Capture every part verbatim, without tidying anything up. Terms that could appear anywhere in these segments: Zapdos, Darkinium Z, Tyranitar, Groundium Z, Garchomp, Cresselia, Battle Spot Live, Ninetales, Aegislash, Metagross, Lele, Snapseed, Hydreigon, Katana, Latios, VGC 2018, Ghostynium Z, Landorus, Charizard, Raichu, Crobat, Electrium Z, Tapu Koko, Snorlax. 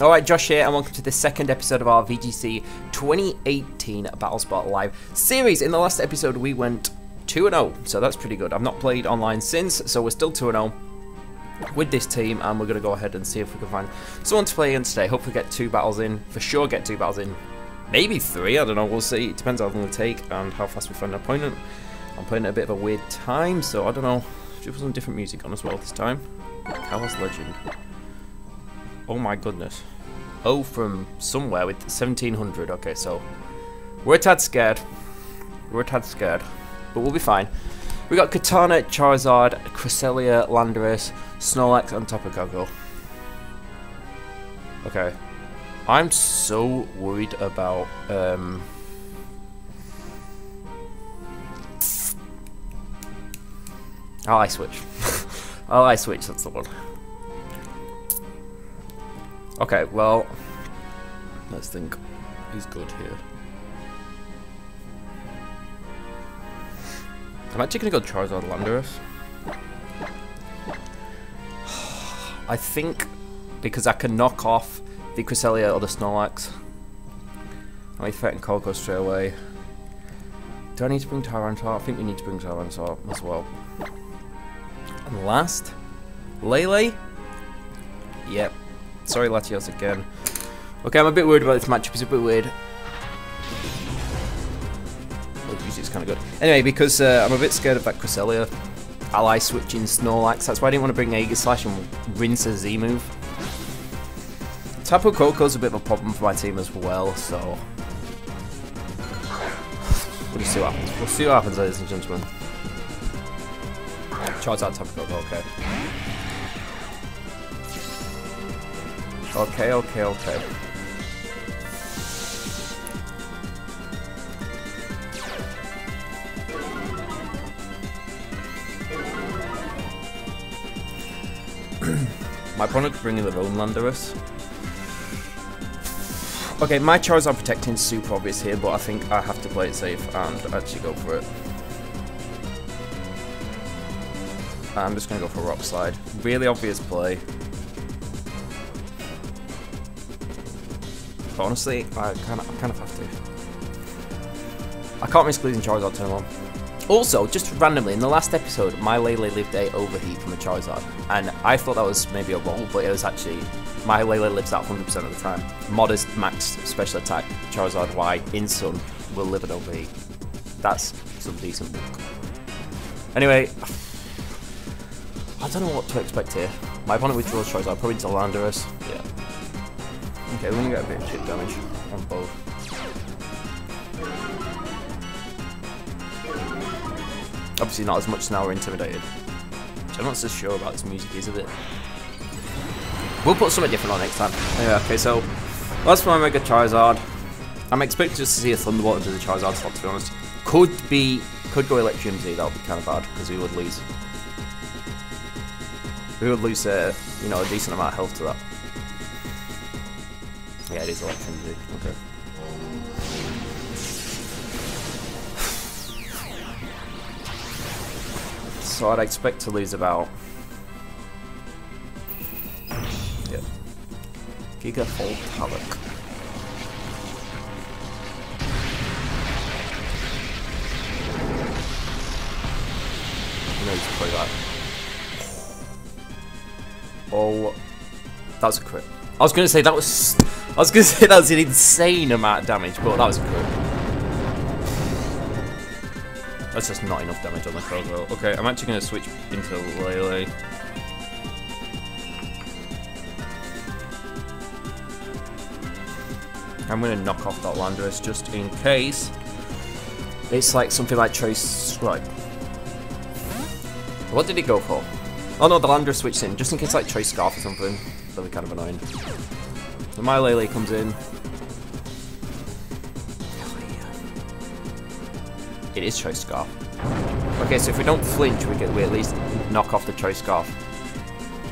Alright, Josh here, and welcome to the second episode of our V G C twenty eighteen Battle Spot Live series. In the last episode, we went two and oh, so that's pretty good. I've not played online since, so we're still two and oh with this team, and we're going to go ahead and see if we can find someone to play in today. Hopefully get two battles in, for sure get two battles in, maybe three, I don't know, we'll see. It depends how long we take and how fast we find an opponent. I'm playing at a bit of a weird time, so I don't know. Should put some different music on as well this time. Kalos Legend. Oh my goodness. Oh, from somewhere with seventeen hundred. Okay, so we're a tad scared. We're a tad scared. But we'll be fine. We got Katana, Charizard, Cresselia, Landorus, Snorlax, and Tapu Koko. Okay. I'm so worried about... Um, I'll I switch. I'll I switch, that's the one. Okay, well, let's think who's good here. I'm actually going to go Charizard Landorus. I think because I can knock off the Cresselia or the Snorlax. I may threaten Koko straight away. Do I need to bring Tyranitar? I think we need to bring Tyranitar as well. And last, Lele? Yep. Sorry, Latios again. Okay, I'm a bit worried about this matchup. It's a bit weird. Oh, music's kind of good. Anyway, because uh, I'm a bit scared of that Cresselia ally switching Snorlax. That's why I didn't want to bring Aegislash and rinse a Z move. Tapu Koko's a bit of a problem for my team as well, so... We'll just see what happens. We'll see what happens, ladies and gentlemen. Charizard, Tapu Koko, okay. Okay, okay, okay. My opponent could bring in their own Landorus. Okay, my Charizard protecting is super obvious here, but I think I have to play it safe and actually go for it. I'm just going to go for Rock Slide. Really obvious play. But honestly, I kind of, I kind of have to. I can't miss losing Charizard turn one. Also, just randomly, in the last episode, my Lele lived a overheat from a Charizard. And I thought that was maybe a roll, but it was actually... My Lele lives out one hundred percent of the time. Modest max special attack, Charizard Y, in Sun, will live an overheat. That's some decent work. Anyway... I don't know what to expect here. My opponent withdraws Charizard, I'll probably into Landorus. Yeah. Okay, we're gonna get a bit of chip damage on both. Obviously not as much now we're intimidated. Which I'm not so sure about this music is, is it? We'll put something different on next time. Anyway, okay, so that's my Mega Charizard. I'm expecting just to see a Thunderbolt into the Charizard slot, to be honest. Could be could go Electrium Z, that would be kinda bad, because we would lose. We would lose, uh, you know, a decent amount of health to that. Yeah, it is electricity. Okay. So I'd expect to lose about... Yep. Giga Volt Havoc. I know he's probably that. Oh, that was a crit. I was gonna say that was, I was gonna say that was an insane amount of damage, but that was a crit. That's just not enough damage on the Crobat. Okay, I'm actually gonna switch into Lele. I'm gonna knock off that Landorus just in case. It's like something like Trace Strike. What did it go for? Oh no, the Landorus switched in, just in case like Trace Scarf or something. That'd be kind of annoying. So my Lele comes in. It is Trace Scarf. Okay, so if we don't flinch, we get we at least knock off the Trace Scarf.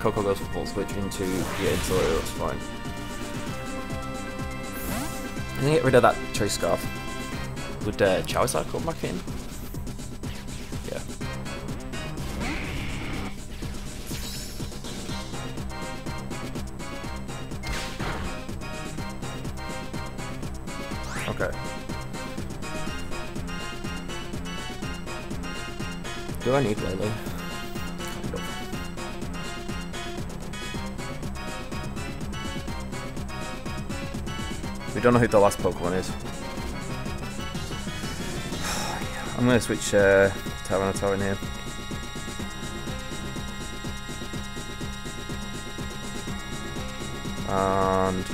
Koko goes for full switch into yeah, into Lele, that's fine. I'm gonna get rid of that Trace Scarf. Would uh, Charizard come back in? Okay. Do I need Lele? Nope. We don't know who the last Pokemon is. I'm going to switch uh, Tyranitar in here. And...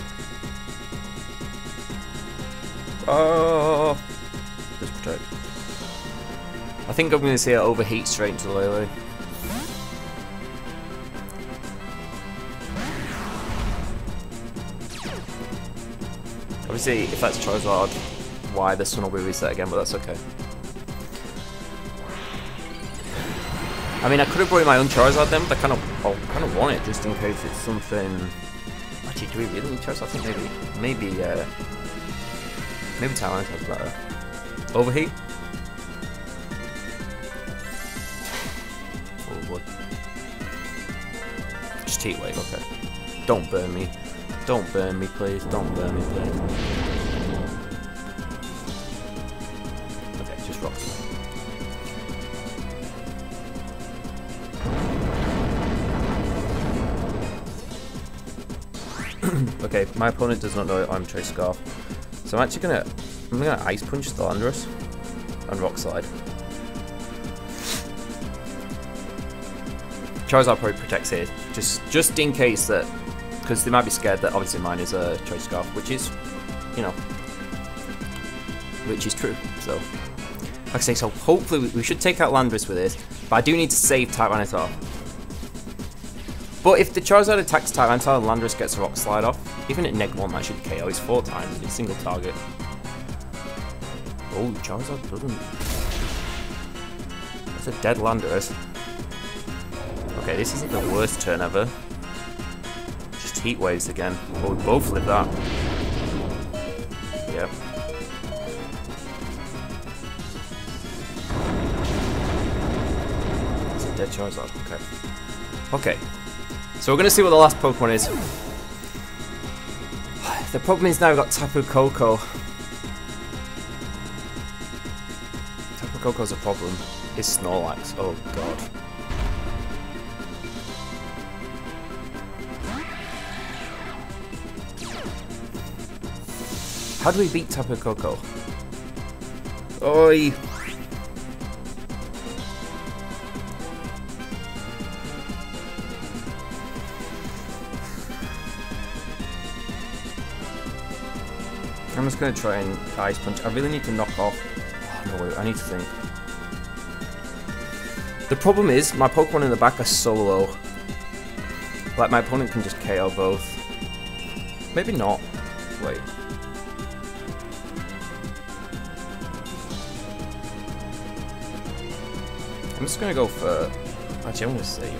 oh! Just protect. I think I'm going to say it overheats straight into Lele. Obviously, if that's Charizard, why this one will be reset again, but that's okay. I mean, I could have brought in my own Charizard then, but I kind of, I kind of want it just in case it's something. Actually, do we really need Charizard? I think maybe, maybe, uh, maybe Tyranitar's better. Overheat. Oh boy. Just heat wave. Okay. Don't burn me. Don't burn me, please. Don't burn me, please. Okay, just rocks. Okay, my opponent does not know I'm Trace Scarf, so I'm actually gonna, I'm gonna Ice Punch the Landorus and Rock Slide. Charizard probably protects here, just just in case that, because they might be scared that obviously mine is a Trace Scarf, which is, you know, which is true. So, like I say, so hopefully we, we should take out Landorus with this, but I do need to save Tyranitar. But if the Charizard attacks Tyranitar and Landorus gets a Rock Slide off, even at neg one that should K O. It's four times and it's single target. Oh, Charizard doesn't. That's a dead Landorus. Okay, this isn't the worst turn ever. Just Heat Waves again. Oh, we both live that. Yep. That's a dead Charizard, okay. Okay. So we're going to see what the last Pokemon is. The problem is now we've got Tapu Koko. Tapu Koko's a problem. It's Snorlax. Oh god. How do we beat Tapu Koko? Oi! I'm just going to try and Ice Punch. I really need to knock off... oh, no, wait, I need to think. The problem is, my Pokemon in the back are so low. Like, my opponent can just K O both. Maybe not. Wait. I'm just going to go for... actually, I'm going to save.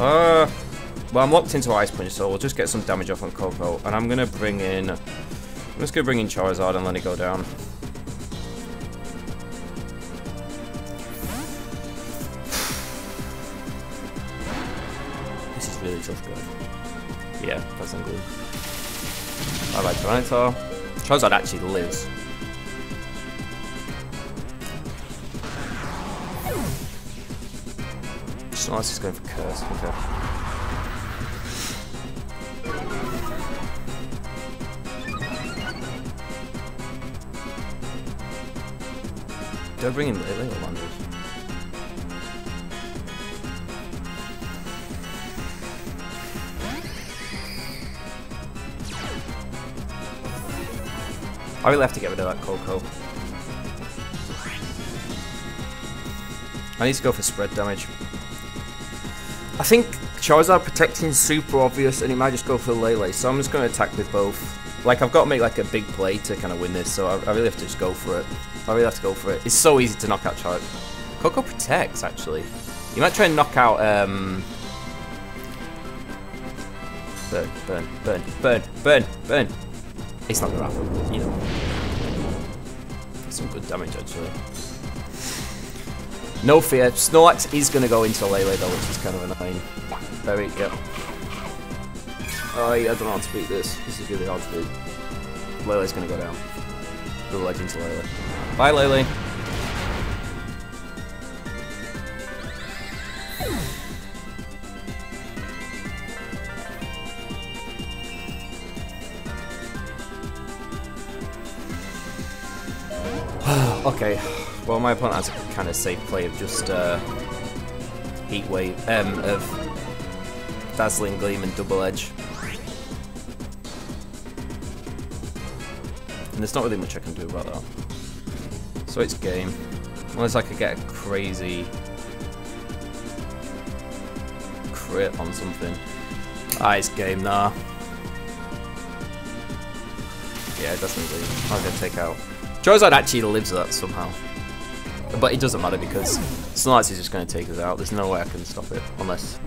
Uh... Well, I'm locked into Ice Punch, so we'll just get some damage off on Koko, and I'm gonna bring in. I'm just gonna bring in Charizard and let it go down. This is really tough, guys. Yeah, that's not good. I like Tyranitar. Charizard actually lives. Snorlax is going for Curse. Okay. Do I bring in Lele or Landorus? I really have to get rid of that Koko. I need to go for spread damage. I think Charizard protecting is super obvious and he might just go for Lele, so I'm just going to attack with both. Like, I've got to make like a big play to kind of win this, so I, I really have to just go for it. I really have to go for it. It's so easy to knock out Charizard. Koko protects, actually. You might try and knock out, um... burn, burn, burn, burn, burn, burn. It's not gonna happen, you know. Some good damage, actually. No fear. Snorlax is gonna go into Lele, though, which is kind of annoying. Very, yep. Yeah. I, I don't know how to beat this. This is really hard to beat. Lele's gonna go down. Good luck into Lele. Bye, Lele. Okay, well my opponent has a kind of safe play of just uh, Heat Wave, um, of Dazzling Gleam and Double Edge. And there's not really much I can do about that. So it's game. Unless I could get a crazy crit on something. Ah, it's game, nah. Yeah, Dazzling Gleam. I was gonna take out. Charizard actually lives that somehow. But it doesn't matter because Snorlax is just going to take us out. There's no way I can stop it. Unless...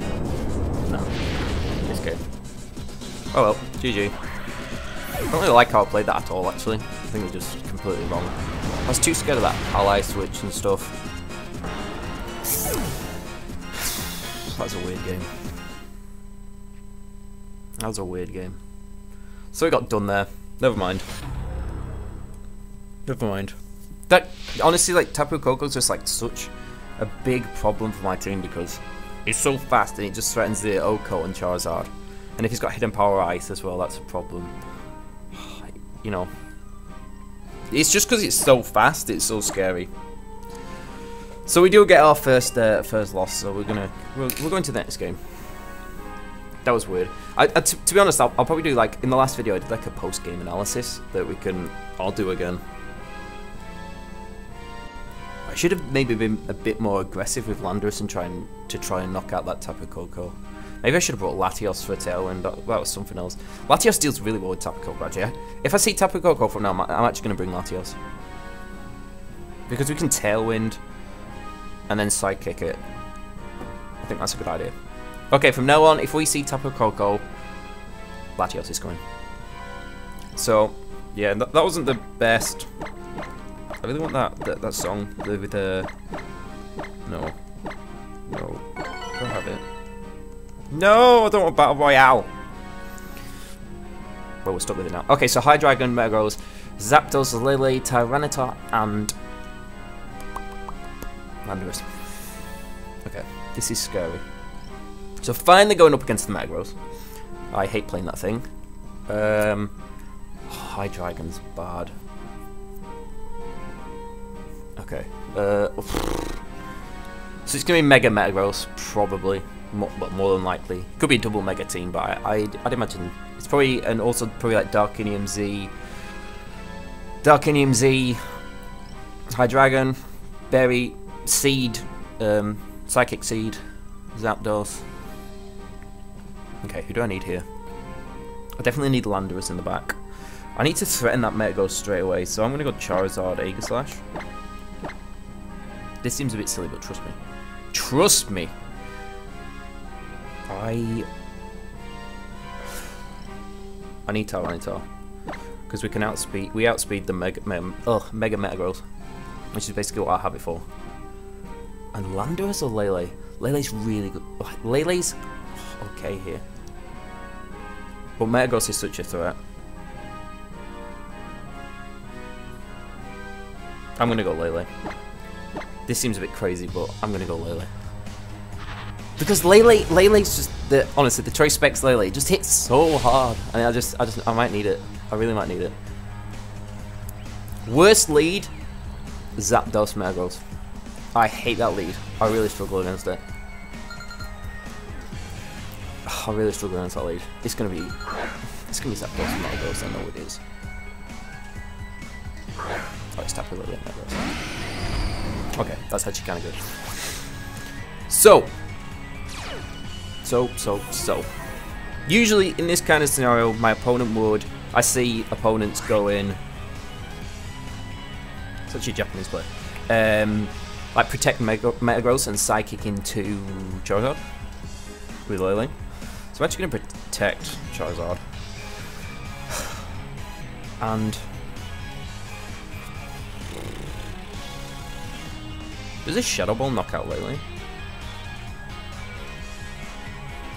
No. It's good. Oh well. G G. I don't really like how I played that at all, actually. I think it was just completely wrong. I was too scared of that ally switch and stuff. That's a weird game. That was a weird game. So we got done there. Never mind. Never mind. That honestly, like Tapu Koko's just like such a big problem for my team because it's so fast and it just threatens the Oko and Charizard. And if he's got Hidden Power Ice as well, that's a problem. You know, it's just because it's so fast, it's so scary. So we do get our first uh, first loss. So we're gonna we're, we're going to the next game. That was weird. I, I, t to be honest, I'll, I'll probably do like in the last video I did like a post game analysis that we can all do again. I should have maybe been a bit more aggressive with Landorus and trying to try and knock out that Tapu Koko. Maybe I should have brought Latios for a Tailwind, but that was something else. Latios deals really well with Tapu Koko, actually. If I see Tapu Koko from now, I'm, I'm actually going to bring Latios. Because we can Tailwind and then Sidekick it. I think that's a good idea. Okay, from now on, if we see Tapu Koko, Latios is coming. So, yeah, that, that wasn't the best. I really want that that, that song with the uh, no, no, I don't have it. No, I don't want Battle Royale. Well, we're stuck with it now. Okay, so Hydreigon, Metagross, Zapdos, Lele, Tyranitar, and Landorus. Okay, this is scary. So finally going up against the Metagross. I hate playing that thing. Um, oh, Hydreigon's bad. Okay, uh, so it's going to be Mega Metagross, probably, more, but more than likely. Could be a double Mega team, but I, I'd, I'd imagine it's probably, and also probably like Darkinium Z, Darkinium Z, Hydreigon, Berry, Seed, um, Psychic Seed, Zapdos. Okay, who do I need here? I definitely need Landorus in the back. I need to threaten that Metagross straight away, so I'm going to go Charizard, Aegislash. This seems a bit silly, but trust me. Trust me! I... I need Tyranitar. Because we can outspeed... We outspeed the Mega... Me, ugh, Mega Metagross. Which is basically what I have it for. And Landorus or Lele? Lele's really good. Lele's... okay here. But Metagross is such a threat. I'm gonna go Lele. This seems a bit crazy, but I'm gonna go Lele. Because Lele, Lele's just the honestly the Trace Specs Lele just hits so hard, and I just, I just, I might need it. I really might need it. Worst lead, Zapdos Metagross. I hate that lead. I really struggle against it. I really struggle against that lead. It's gonna be, it's gonna be Zapdos Metagross. I know it is. Oh, it's Tapu Lele Metagross. Okay, that's actually kind of good. So, so, so, so. Usually in this kind of scenario, my opponent would. I see opponents go in. It's actually a Japanese play. Um, like protect Metagross and Psychic into Charizard with Lele. So I'm actually going to protect Charizard. And. Does this Shadow Ball knock out Lele?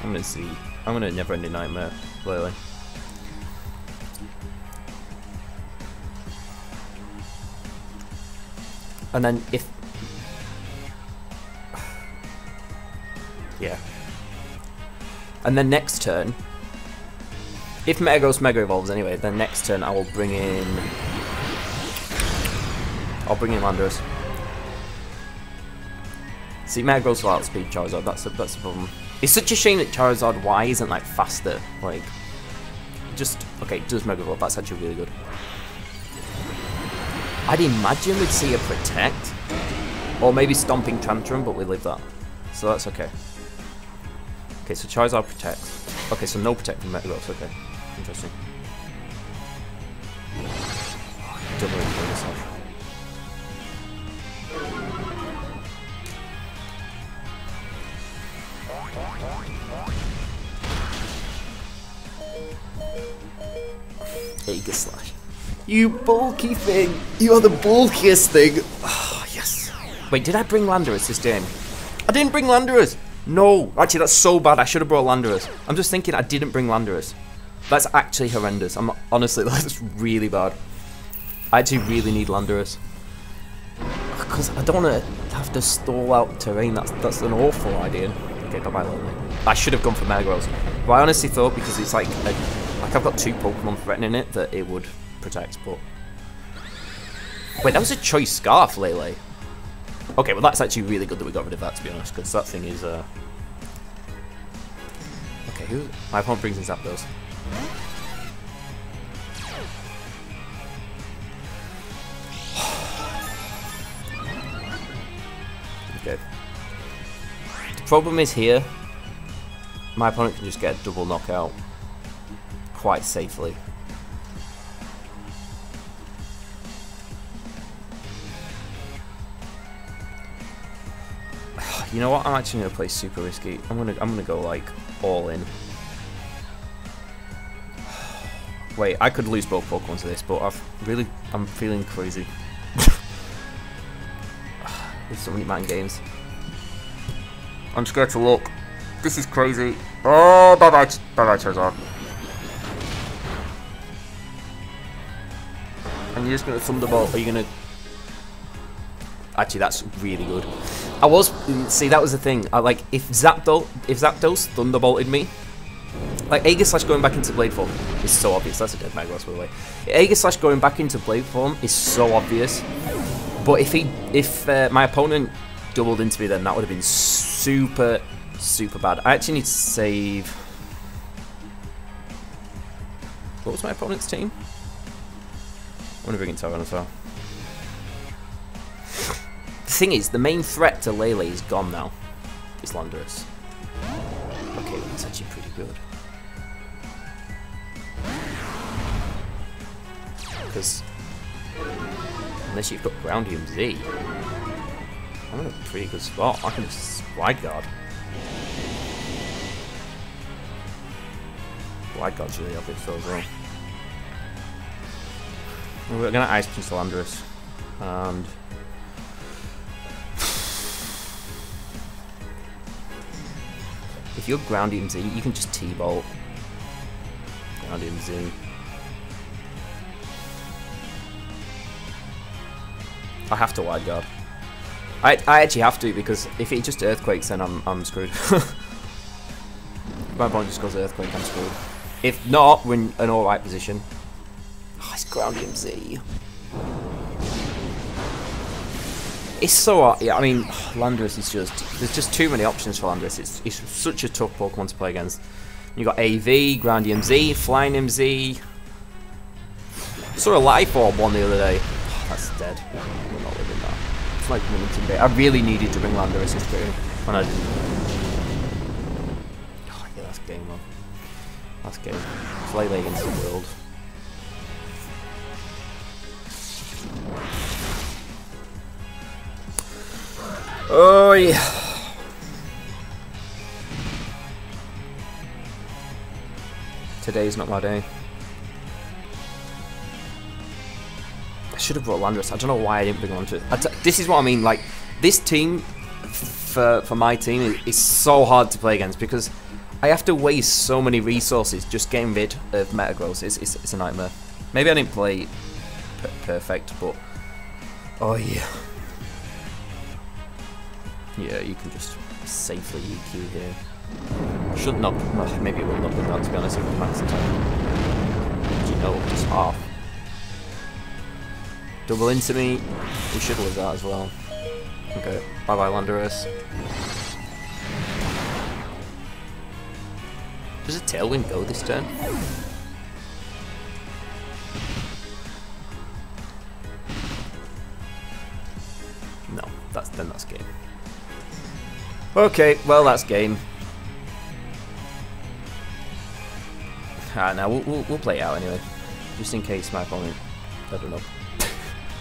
I'm gonna see. I'm gonna Never Ending Nightmare Lele. And then if... yeah. And then next turn, if Metagross Mega Evolves anyway, then next turn I will bring in... I'll bring in Landorus. See, Metagross will outspeed Charizard, that's a, that's a problem. It's such a shame that Charizard Y isn't like faster, like... Just, okay, does Mega Evolve, that's actually really good. I'd imagine we'd see a Protect, or maybe Stomping Tantrum, but we live that. So that's okay. Okay, so Charizard protects. Okay, so no Protect from Metagross, okay. Interesting. Double injury yourself. Aegislash. You bulky thing! You are the bulkiest thing! Oh, yes. Wait, did I bring Landorus this game? I didn't bring Landorus! No! Actually, that's so bad. I should have brought Landorus. I'm just thinking I didn't bring Landorus. That's actually horrendous. I'm not, honestly, that's really bad. I actually really need Landorus. Because I don't want to have to stall out terrain. That's, that's an awful idea. Okay, bye-bye, Lele. I should have gone for Metagross. But I honestly thought, because it's like... A, Like, I've got two Pokemon threatening it that it would protect, but... Wait, that was a Choice Scarf, Lele. Okay, well, that's actually really good that we got rid of that, to be honest, because that thing is, uh... okay, who... my opponent brings in Zapdos. Okay. The problem is here, my opponent can just get a double knockout. Quite safely. You know what? I'm actually gonna play super risky. I'm gonna I'm gonna go like all in. Wait, I could lose both Pokemon to this, but I've really I'm feeling crazy. There's so many man games. I'm scared to look. This is crazy. Oh, bye bye, bye bye, Charizard. And you're just going to Thunderbolt, are you going to... Actually, that's really good. I was... See, that was the thing. I, like, if Zapdos, if Zapdos Thunderbolted me... Like, Aegislash going back into Blade form is so obvious. That's a dead Metagross, by the way. Aegislash going back into Blade form is so obvious. But if he... If uh, my opponent doubled into me, then that would have been super, super bad. I actually need to save... What was my opponent's team? I'm gonna bring in Tyranitar. The thing is, the main threat to Lele is gone now. It's Landorus. Okay, that's actually pretty good. Because unless you've got Groundium Z, I'm in a pretty good spot. I can just Wide Guard. Wide Guard's really obvious though as well. We're gonna Ice Punch Landorus, and if you're Groundium Z, you can just T-Bolt. Groundium Z. I have to Wide Guard. I I actually have to, because if it just Earthquakes, then I'm I'm screwed. My opponent just goes Earthquake, I'm screwed. If not, we're in an all right position. It's Groundium Z. It's so hard. Yeah, I mean, Landorus is just... There's just too many options for Landorus. It's, it's such a tough Pokemon to play against. You got A V, Groundium Z, Flying M Z. I saw a Life Orb one the other day. Oh, that's dead. We're not living that. It's like Millington Bay. I really needed to bring Landorus into game, and I didn't. Oh, yeah, that's game, man. That's game. It's Lele against the world. Oh yeah. Today's not my day. I should have brought Landorus. I don't know why I didn't bring Landorus. I t this is what I mean. Like, this team, for for my team, is, is so hard to play against because I have to waste so many resources just getting rid of Metagross. It's, it's, it's a nightmare. Maybe I didn't play perfect, but oh yeah. Yeah, you can just safely E Q here. Should not. Oh, maybe it will not be that, to be honest, if it max attack. You know, just half. Double into me. We should lose that as well. Okay, bye bye, Landorus. Does a Tailwind go this turn? No, that's then that's game. Okay, well that's game. Ah, now we'll, we'll, we'll play it out anyway, just in case my opponent, I don't know,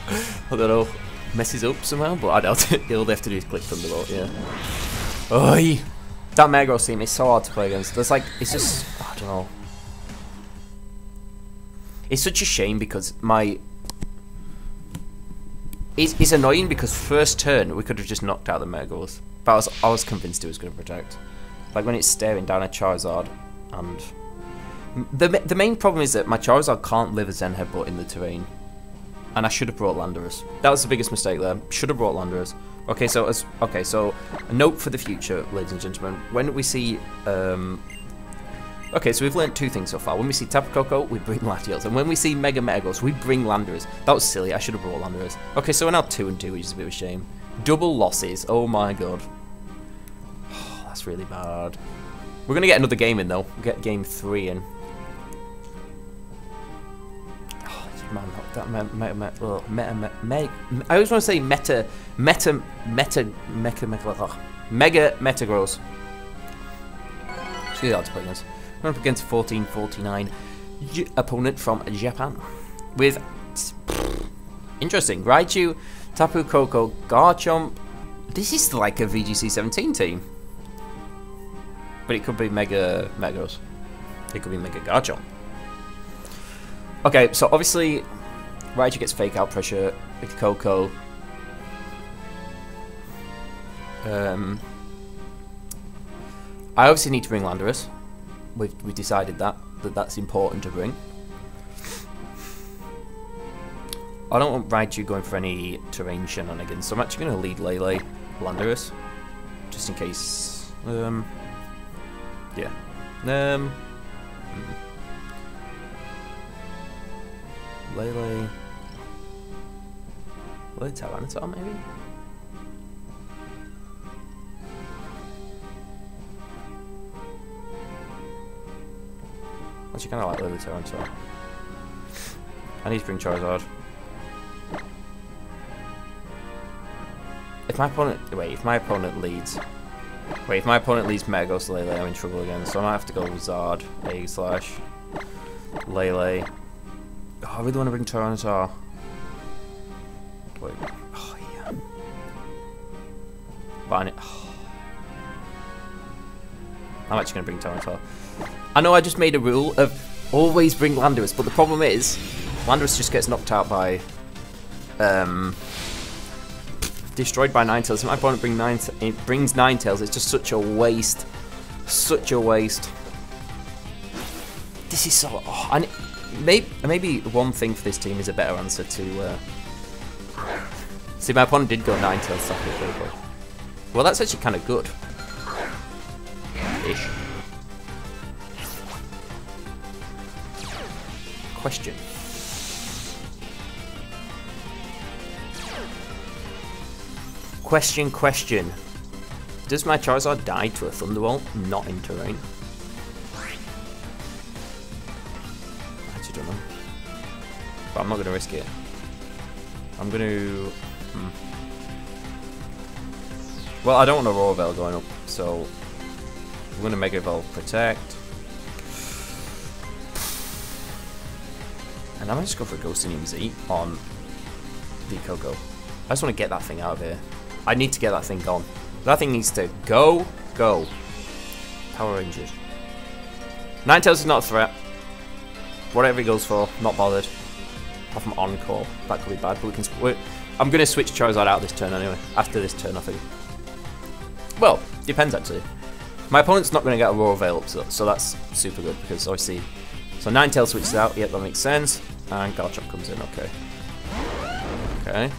I don't know, messes up somehow, but I doubt it. All they have to do is click Thunderbolt, yeah. Oi! That Metagross team is so hard to play against. There's like, it's just, I don't know. It's such a shame because my, it's, it's annoying because first turn we could have just knocked out the Metagross, but I was, I was convinced it was going to protect. Like when it's staring down a Charizard and... The, the main problem is that my Charizard can't live a Zen Headbutt in the terrain. And I should have brought Landorus. That was the biggest mistake there. Should have brought Landorus. Okay, so as okay, so a note for the future, ladies and gentlemen. When we see... Um, okay, so we've learned two things so far. When we see Tapu Koko, we bring Latios. And when we see Mega Metagross, we bring Landorus. That was silly. I should have brought Landorus. Okay, so we're now two and two, which is a bit of a shame. Double losses. Oh my god. Oh, that's really bad. We're going to get another game in, though. We'll get game three in. Man, that meta, meta, meta, meta, meta, I always want to say meta, meta, meta, mega, mega, mega Metagross. It's really hard to play against. We're up against fourteen forty-nine opponent from Japan with interesting Raichu, Tapu Koko, Garchomp. This is like a V G C seventeen team, but it could be Mega Metagross. It could be Mega Garchomp. Okay, so obviously, Raichu gets fake out pressure with Koko. Um, I obviously need to bring Landorus. We've, we've decided that, that that's important to bring. I don't want Raichu going for any terrain shenanigans, so I'm actually going to lead Lele Landorus. Just in case. Um, yeah. Um... Mm. Lele... Lele Tyranitar, maybe? Actually, kind of like Lele Tyranitar. I need to bring Charizard. If my opponent... Wait, if my opponent leads... Wait, if my opponent leads Metagross Lele, I'm in trouble again, so I might have to go with Zard, Aegislash, Lele... Oh, I really want to bring Tyranitar. Wait. Oh, yeah. Fine it. Oh. I'm actually going to bring Tyranitar. I know I just made a rule of always bring Landorus, but the problem is, Landorus just gets knocked out by... Um... Destroyed by Ninetales. If my opponent bring nine it brings Ninetales, it's just such a waste. Such a waste. This is so... Oh, I need... Maybe, maybe one thing for this team is a better answer to... Uh... See, my opponent did go Ninetales sacrificially. Well, that's actually kind of good. Ish. Question. Question, question. Does my Charizard die to a Thunderbolt? Not in terrain. But I'm not going to risk it. I'm going to... Hmm. Well, I don't want a Roar Veil going up, so... I'm going to Mega Evolve Protect. And I'm going to just go for a Ghostynium Z on the Koko. I just want to get that thing out of here. I need to get that thing gone. That thing needs to go, go. Power Rangers. Ninetales is not a threat. Whatever he goes for, not bothered. Apart from Encore, that could be bad, but we can. We're, I'm going to switch Charizard out this turn anyway. After this turn, I think. Well, depends actually. My opponent's not going to get a Roar Veil up, so, so that's super good because obviously. So Ninetales switches out. Yep, that makes sense. And Garchomp comes in. Okay. Okay.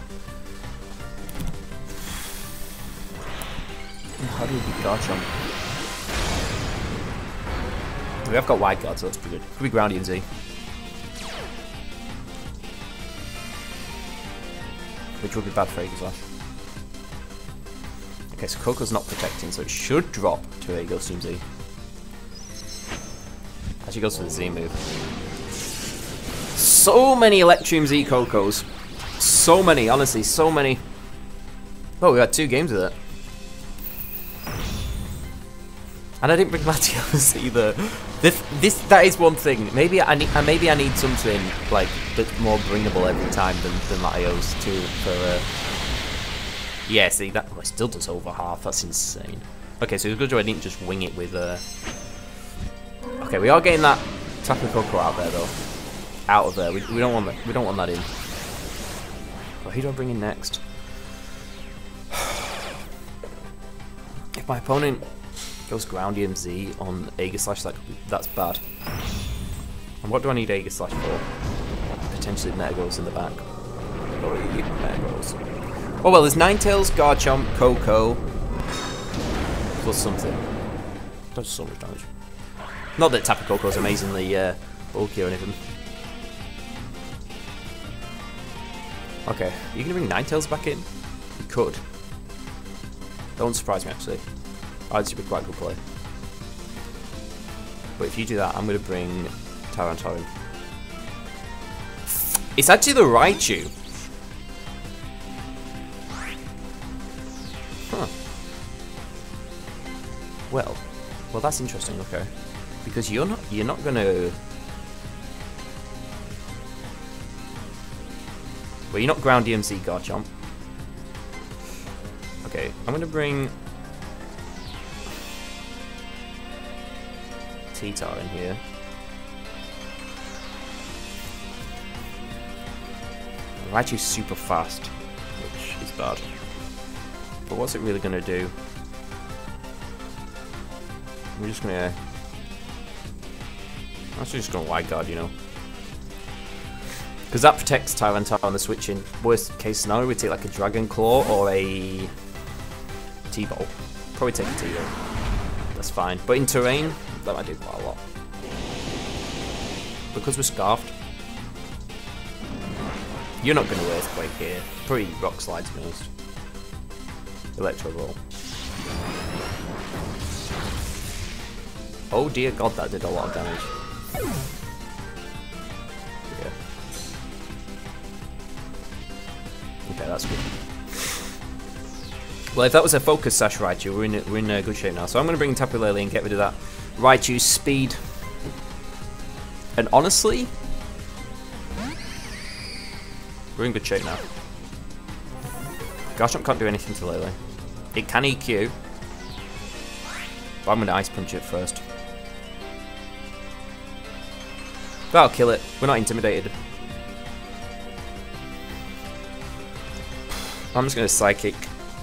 How do we beat Garchomp? We have got Wide Guard, so that's pretty good. Could be Ground E N Z. Which would be bad for Aegislash. Okay, so Coco's not protecting, so it should drop to Aegislash Z. Actually goes for the Z move. So many Electrium Z Cocos. So many, honestly, so many. Oh, we had two games with it. And I didn't bring Latios either. This, this, that is one thing. Maybe I need, maybe I need something like a bit more bringable every time than, than Latios too. For uh... yeah, see that oh, it still does over half. That's insane. Okay, so it's good. I didn't just wing it with. Uh... Okay, we are getting that Tapu Koko out there though. Out of there. We, we don't want that. We don't want that in. Well, who do I bring in next? If my opponent goes Ground E M Z on Aegislash, that could be, that's bad. And what do I need Aegislash for? Potentially Metagross in the back. Or Metagross. Oh well, there's Ninetales, Garchomp, Coco, plus something. Does so much damage. Not that Tapu Koko is amazingly uh, bulky or anything. Okay, are you gonna bring Ninetales back in? You could. That wouldn't surprise me actually. Oh, this would be quite a good play. But if you do that, I'm gonna bring Tyranitar in. It's actually the Raichu. Huh. Well, well that's interesting, okay. Because you're not you're not gonna Well, you're not Ground D M C, Garchomp. Okay, I'm going to bring T-Tar in here. Raichu's super fast, which is bad. But what's it really going to do? I'm just going to... I'm actually just going to Wide Guard, you know. Because that protects Tyranitar on the switching. Worst case scenario, we take like a Dragon Claw or a T-Bolt. Probably take a T-Bolt. That's fine. But in terrain, that might do quite a lot. Because we're scarfed. You're not going to Earthquake here. Probably Rock Slide, to be honest. Electro Roll. Oh dear god, that did a lot of damage. Okay, that's good. Well, if that was a focus Sash Raichu, we're in, we're in uh, good shape now. So I'm going to bring Tapu Lele and get rid of that Raichu's speed. And honestly, we're in good shape now. Garchomp can't do anything to Lele. It can E Q, but I'm going to Ice Punch it first. That'll kill it. We're not intimidated. I'm just going to Psychic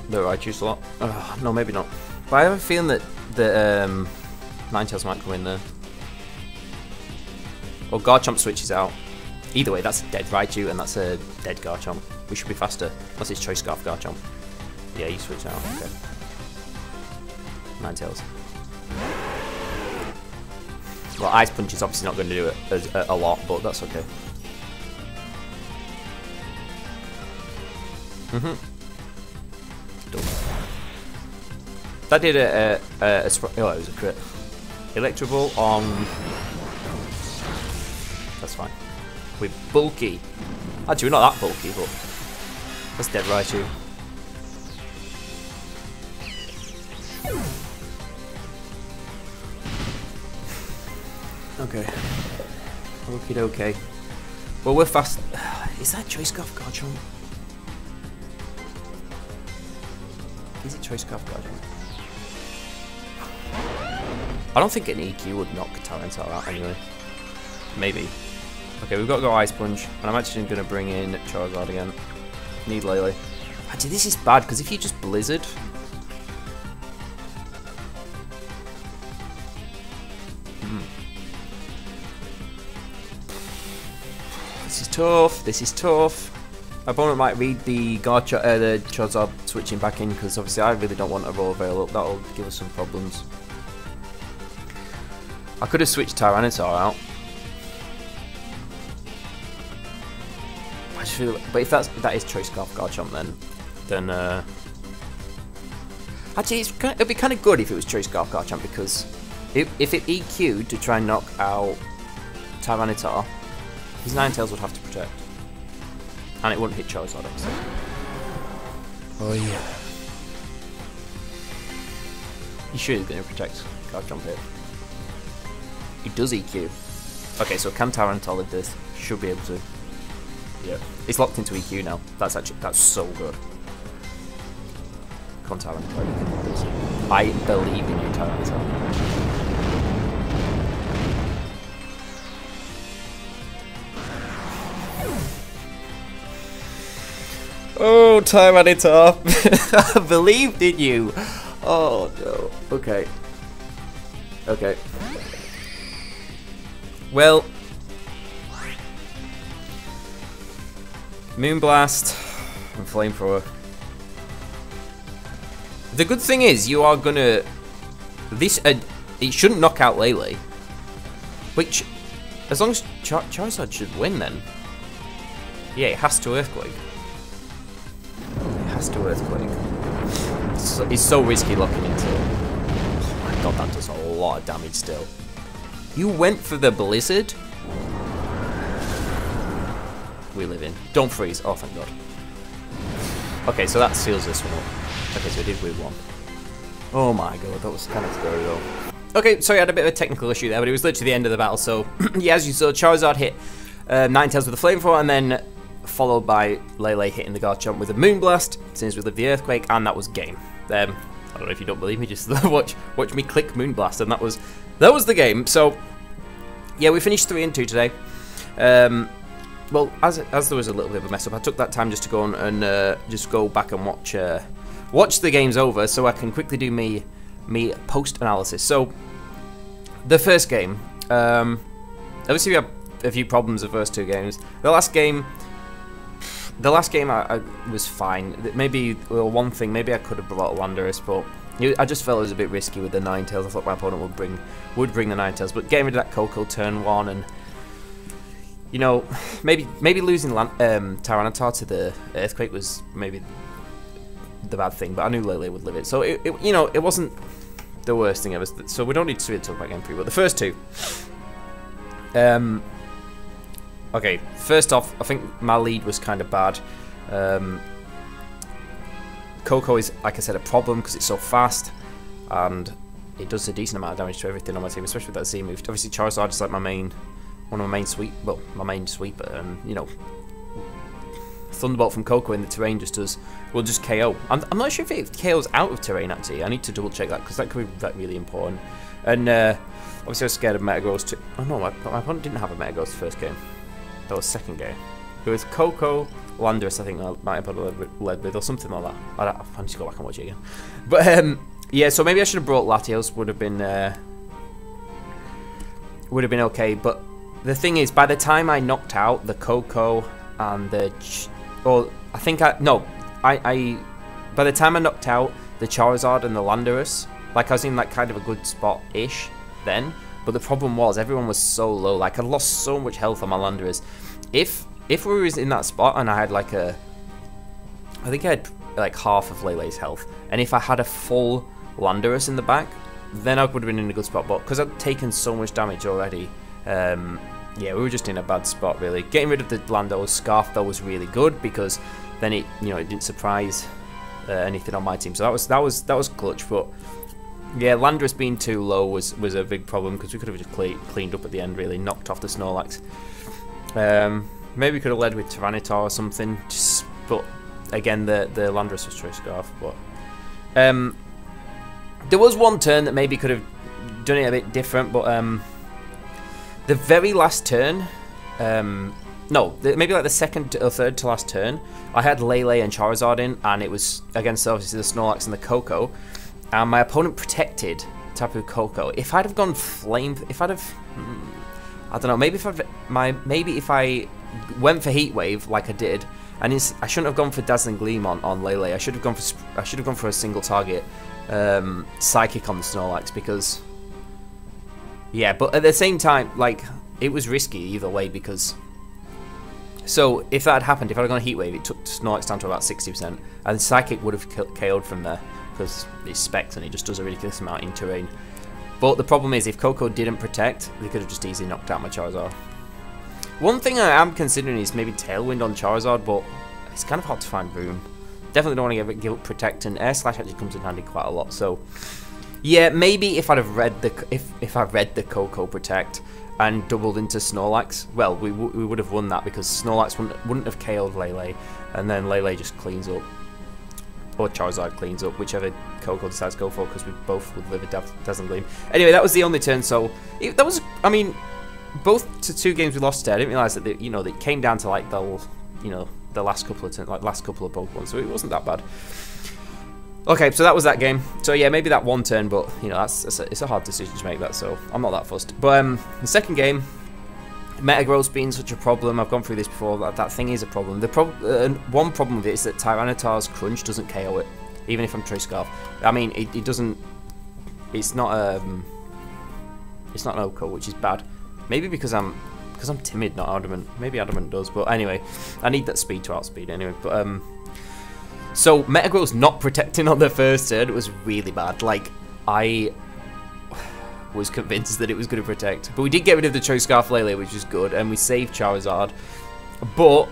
the Raichu slot. Oh, no, maybe not. But I have a feeling that the um, Ninetales might come in there. Or Garchomp switches out. Either way, that's a dead Raichu and that's a dead Garchomp. We should be faster. That's his Choice Scarf Garchomp. Yeah, you switch out. Okay. Ninetales. Well, Ice Punch is obviously not going to do it as, uh, a lot, but that's okay. Mm-hmm. Done. That did a, a, a, a oh, it was a crit. Electro Ball on... That's fine. We're bulky. Actually, we're not that bulky, but... That's dead Raichu. Okay. Okie dokie. Well, we're fast... Is that Choice Scarf Garchomp? Is it Choice Scarf Garchomp? I don't think an E Q would knock Tyranitar out anyway. Maybe. Okay, we've got to go Ice Punch, and I'm actually going to bring in Charizard again. Need Lele. Actually, this is bad, because if you just Blizzard... Hmm. This is tough, this is tough. opponent might read the Garchomp, uh, the Charizard switching back in, because obviously I really don't want a Royal Veil up. That'll give us some problems. I could have switched Tyranitar out. I just feel, but if that's that is Choice Scarf Garchomp, then then uh, actually it's kind of, it'd be kind of good if it was Choice Scarf Garchomp, because it, if it E Q'd to try and knock out Tyranitar, his Ninetales would have to protect. And it wouldn't hit Charizard, obviously. Oh yeah. You sure he's going to protect Garchomp here? He does E Q. Okay, so can Tyranitar live this? Should be able to. Yeah. It's locked into E Q now. That's actually, that's so good. Come on, Tyranitar, you can live this. I believe in you, Tyranitar. Oh, Tyranitar! I believed in you! Oh no. Okay. Okay. Well. Moonblast and Flamethrower. The good thing is, you are gonna. This. Uh, it shouldn't knock out Lele. Which. As long as. Char Charizard should win then. Yeah, it has to Earthquake. To Earthquake. So, it's so risky locking into it. Oh my god, that does a lot of damage still. You went for the Blizzard? We live in. Don't freeze. Oh, thank god. Okay, so that seals this one up. Okay, so I did win one. Oh my god, that was kind of scary though. Okay, sorry, I had a bit of a technical issue there, but it was literally the end of the battle, so yeah, as you saw, Charizard hit uh, Ninetales with a Flamethrower, and then followed by Lele hitting the Garchomp with a Moonblast, since we lived the Earthquake, and that was game. Um, I don't know if you don't believe me, just watch watch me click Moonblast, and that was that was the game. So yeah, we finished three and two today. Um, well, as as there was a little bit of a mess up, I took that time just to go on and uh, just go back and watch uh, watch the games over, so I can quickly do me me post analysis. So the first game, um, obviously we had a few problems the first two games. The last game. The last game I, I was fine. Maybe, well, one thing, maybe I could have brought Landorus, but I just felt it was a bit risky with the Ninetales. I thought my opponent would bring would bring the Ninetales, but getting rid of that Koko turn one, and you know, maybe maybe losing Lan um, Tyranitar to the Earthquake was maybe the bad thing. But I knew Lele would live it, so it, it, you know, it wasn't the worst thing ever. So we don't need to really talk about game three, but the first two. Um. Okay, first off, I think my lead was kind of bad. Um, Koko is, like I said, a problem because it's so fast, and it does a decent amount of damage to everything on my team, especially with that Z move. Obviously, Charizard is like my main, one of my main sweep, well, my main sweeper, and you know, Thunderbolt from Koko in the terrain just does, will just K O. I'm, I'm not sure if it K Os out of terrain actually. I need to double check that because that could be like, really important. And uh, obviously, I was scared of Metagross too. Oh no, my, my opponent didn't have a Metagross the first game. That was second game. It was Koko, Landorus, I think I might have led with, or something like that. I need to go back and watch it again. But um, yeah, so maybe I should have brought Latios. Would have been uh, would have been okay. But the thing is, by the time I knocked out the Koko and the, Ch or I think I no, I, I by the time I knocked out the Charizard and the Landorus, like I was in like kind of a good spot ish then. But the problem was, everyone was so low. Like, I lost so much health on my Landorus. If if we were in that spot and I had, like, a... I think I had, like, half of Lele's health. And if I had a full Landorus in the back, then I would have been in a good spot. But because I'd taken so much damage already, um, yeah, we were just in a bad spot, really. Getting rid of the Landorus Scarf, though, was really good. Because then it, you know, it didn't surprise uh, anything on my team. So that was, that was, that was clutch, but... Yeah, Landorus being too low was, was a big problem because we could have just cle cleaned up at the end, really, knocked off the Snorlax. Um, maybe we could have led with Tyranitar or something, just, but again, the, the Landorus was Choice Scarf. But, um, there was one turn that maybe could have done it a bit different, but um, the very last turn, um, no, the, maybe like the second or third to last turn, I had Lele and Charizard in, and it was against obviously the Snorlax and the Koko. And my opponent protected Tapu Koko. If I'd have gone flame, if I'd have, I don't know, maybe if I'd, my maybe if I went for Heat Wave like I did, and it's, I shouldn't have gone for Dazzling Gleam on, on Lele. I should have gone for I should have gone for a single target um, Psychic on the Snorlax, because yeah, but at the same time, like, it was risky either way, because so if that had happened, if I had gone Heat Wave, it took Snorlax down to about sixty percent, and Psychic would have K O'd from there because it's specs and it just does a ridiculous amount in terrain. But the problem is, if Koko didn't protect, they could have just easily knocked out my Charizard. One thing I am considering is maybe Tailwind on Charizard, but it's kind of hard to find room. Definitely don't want to give up Protect, and Air Slash actually comes in handy quite a lot. So yeah, maybe if I'd have read the if if I read the Koko Protect and doubled into Snorlax, well, we w we would have won that, because Snorlax wouldn't wouldn't have K O'd Lele, and then Lele just cleans up. Or Charizard cleans up, whichever Koko decides to go for, because we both would live a Dazzling Gleam. Anyway, that was the only turn, so it, that was, I mean, both to two games we lost there. I didn't realise that, they, you know, it came down to like the, you know, the last couple of turns, like last couple of Pokemon, so it wasn't that bad. Okay, so that was that game. So yeah, maybe that one turn, but you know, that's, that's a, it's a hard decision to make that, so I'm not that fussed. But um, the second game, Metagross being such a problem, I've gone through this before, that, that thing is a problem. The pro uh, one problem with it is that Tyranitar's Crunch doesn't K O it, even if I'm True Scarf. I mean, it, it doesn't, it's not um, it's not an Oko, which is bad. Maybe because I'm, because I'm timid, not Adamant. Maybe Adamant does, but anyway, I need that speed to outspeed anyway. But um, so Metagross not protecting on the first turn was really bad. Like, I was convinced that it was going to protect, but we did get rid of the Choice Scarf Lele, which is good, and we saved Charizard. But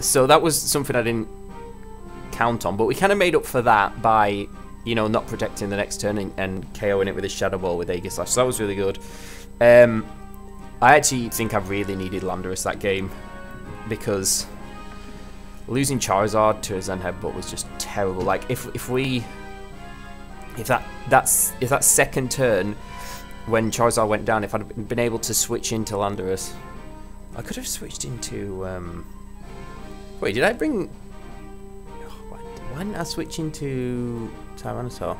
so that was something I didn't count on, but we kind of made up for that by, you know, not protecting the next turn and, and KOing it with a Shadow Ball with Aegislash. So that was really good. Um, I actually think I really needed Landorus that game, because losing Charizard to a Zen Headbutt was just terrible. Like, if if we If that that's if that second turn, when Charizard went down, if I'd been able to switch into Landorus, I could have switched into. Um... Wait, did I bring? Oh, why didn't I switch into Tyranitar?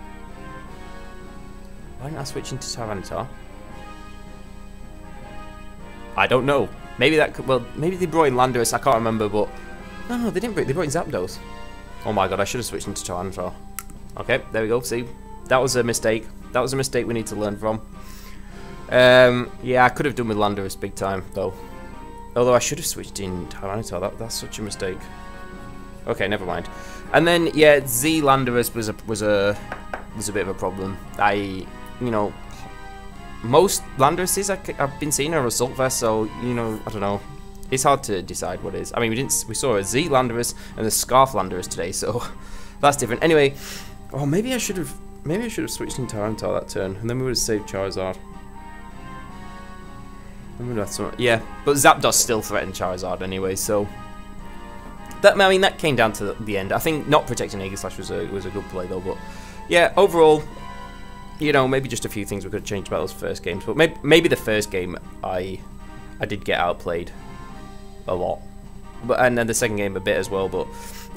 Why didn't I switch into Tyranitar? I don't know. Maybe that could. Well, maybe they brought in Landorus. I can't remember, but no, no, they didn't bring. They brought in Zapdos. Oh my god, I should have switched into Tyranitar. Okay, there we go. See. That was a mistake. That was a mistake we need to learn from. Um, yeah, I could have done with Landorus big time, though. Although I should have switched in Tyranitar. That, that's such a mistake. Okay, never mind. And then, yeah, Z Landorus was a was a was a bit of a problem. I, you know, most Landoruses I, I've been seeing are Assault Vest, so you know, I don't know. It's hard to decide what it is. I mean, we didn't we saw a Z Landorus and a Scarf Landorus today, so that's different. Anyway. Oh, maybe I should have. Maybe I should have switched into Tyranitar that turn, and then we would have saved Charizard. Then we would have some, yeah, but Zapdos still threatened Charizard anyway, so that, I mean, that came down to the end. I think not protecting Aegislash was a was a good play though. But yeah, overall, you know, maybe just a few things we could have changed about those first games. But maybe maybe the first game I I did get outplayed a lot. But, and then the second game a bit as well, but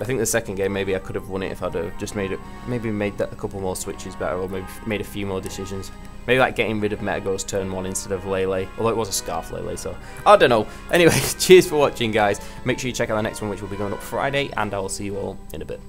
I think the second game maybe I could have won it if I'd have just made it, maybe made that a couple more switches better, or maybe made a few more decisions. Maybe like getting rid of Metagross turn one instead of Lele, although it was a Scarf Lele, so I don't know. Anyway, cheers for watching, guys. Make sure you check out the next one, which will be going up Friday, and I will see you all in a bit.